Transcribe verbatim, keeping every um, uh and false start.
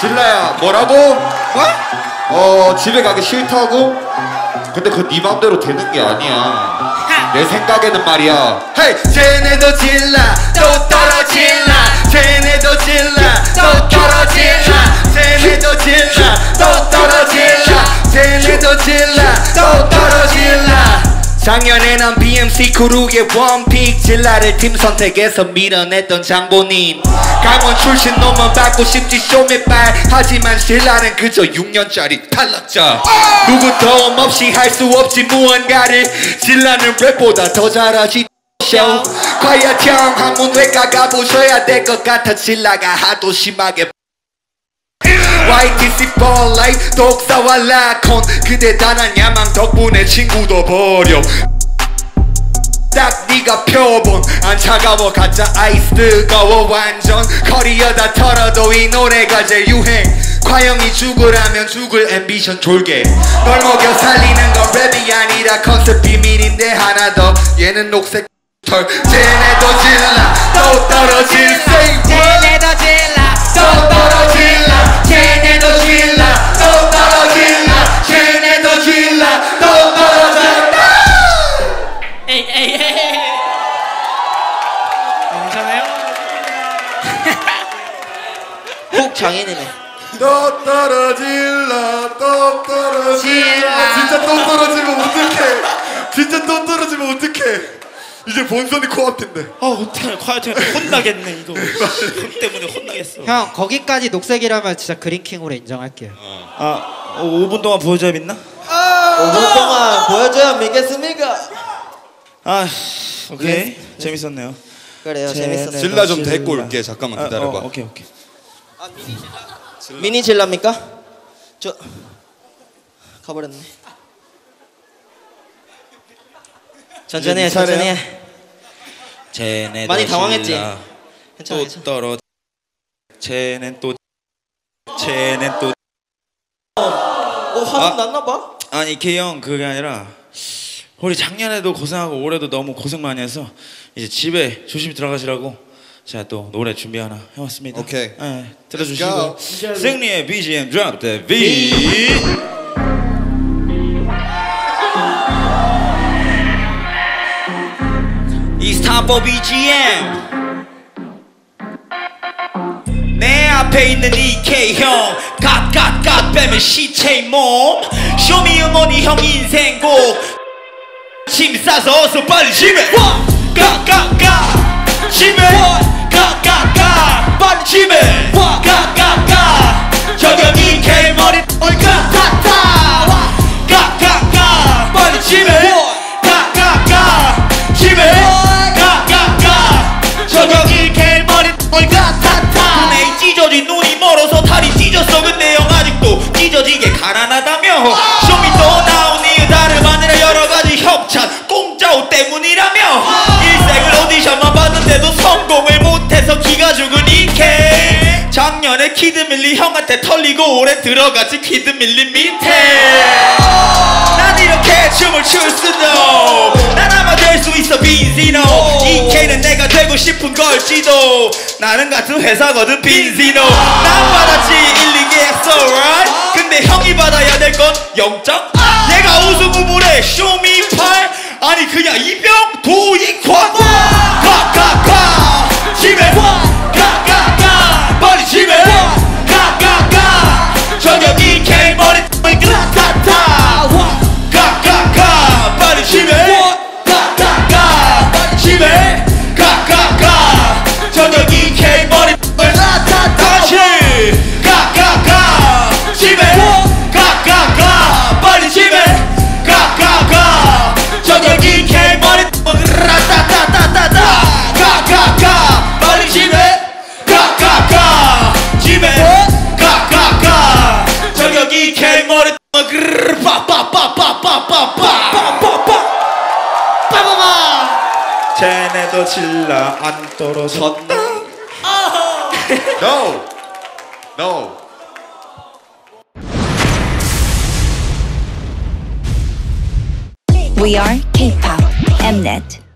진라야 뭐라고? 어? 어 집에 가기 싫다고? 근데 그건 네 맘대로 되는 게 아니야. 내 생각에는 말이야. 헤이! 쟤네도 질라 또 떨어질라 쟤네도 질라 또 떨어질라 쟤네도 질라 또 떨어질라 쟤네도 질라 또 떨어질라 작년에 난 비엠씨 그룹의 원픽 질라를 팀 선택에서 밀어냈던 장본인 강원 출신 놈은 받고 싶지 쇼미빨 하지만 질라는 그저 육 년짜리 탈락자 누구 도움 없이 할 수 없지 무언가를 질라는 랩보다 더 잘하지 쇼 과야형 한문외과 가보셔야 될 것 같아 질라가 하도 심하게 와이티씨 포 라이프 독사와 라콘 그대 단한 야망 덕분에 친구도 버려 딱 니가 펴본 안 차가워 가짜 아이스 뜨거워 완전 커리어 다 털어도 이 노래가 제일 유행 과영이 죽으라면 죽을 앰비션 졸개 널 먹여 살리는 건 랩이 아니라 컨셉 비밀인데 하나 더 얘는 녹색 털 쟤네도 질라 또 떨어질 쟤네도 질라 또 떨어질라 쟤네도 질라 또 떨어질라 쟤네도 질라 또 떨어질라 에이 에이 에이 괜찮아요? 꼭 장인이네 또 떨어질라 또 떨어질라 진짜 또 떨어지면 어떡해 진짜 또 떨어지면 어떡해 이제 본선이 코앞인데 아 어떡해 과연 혼나겠네 이거 그 때문에 혼나겠어 형 거기까지 녹색이라면 진짜 그린킹으로 인정할게요 어. 아 어, 오 분 동안 보여줘야 믿나? 아 오 분 동안 보여줘야 믿겠습니까? 아 오케이 네. 재밌었네요 그래요 제... 재밌었네요 질라 좀 데리고 올게 잠깐만 기다려봐 아, 어, 오케이 오케이 아 미니 질라 미니 질라입니까? 저 가버렸네 천천히 해, 천천히 해. 쟤네 많이 당황했지? 괜찮아, 또 떨어. 쟤는 또. 쟤는 또. 어, 어 화가 아, 났나봐? 아니, K형 그게 아니라 우리 작년에도 고생하고 올해도 너무 고생 많이 해서 이제 집에 조심히 들어가시라고 제가 또 노래 준비 하나 해왔습니다. 오케이. 네, 들어주시고 승리의 비지엠 드랍 더 비. It's time for 비지엠 내 앞에 있는 이케이 형 갓갓갓 빼면 시체의 몸 Show me your money 형 인생곡 침 싸서 어서 빨리 집에 갓갓갓 집에 갓갓갓 빨리 집에 갓갓갓 저녁 이케이 머리 올까 갓갓 갓갓갓 빨리 집에 갓갓갓 집에 눈에 찢어진 눈이 멀어서 다리 찢었어 근데 형 아직도 찢어지게 가난하다며 쇼미 또 나온 이유 다름 아니라 여러가지 협찬 공짜옷 때문이라며 일생을 오디션만 봤는데도 성공을 못해서 기가 죽은 이케 작년에 키드밀리 형한테 털리고 올해 들어갔지 키드밀리 밑에 난 이렇게 춤을 출 수도 난 아마 될 수 있어 빈지노 이케는 내가 되고 싶은 걸지도 나는 같은 회사거든 빈지노 난 받았지 일, 이 개 it's alright 근데 형이 받아야 될 건 영장 내가 우승 후보래 쇼미 팔 아니 그냥 이병 도인과 가가가 집에 가가가 빨리 집에 가가가 저녁 이케 머리 가가가 가가가 빨리 집에 가가가 빨리 집에 가가가 저녁 이케 머리 가가가 다시 가가가 집에 가가가 빨리 집에 가가가 저녁 이케 머리 가가가 가가가 빨리 집에 가가가 집에 가가가 저녁 이케 머리 빠빠빠빠빠빠빠빠빠빠빠빠 쟤네도 질라 안 떨어졌다 No! No! We are K-pop M-net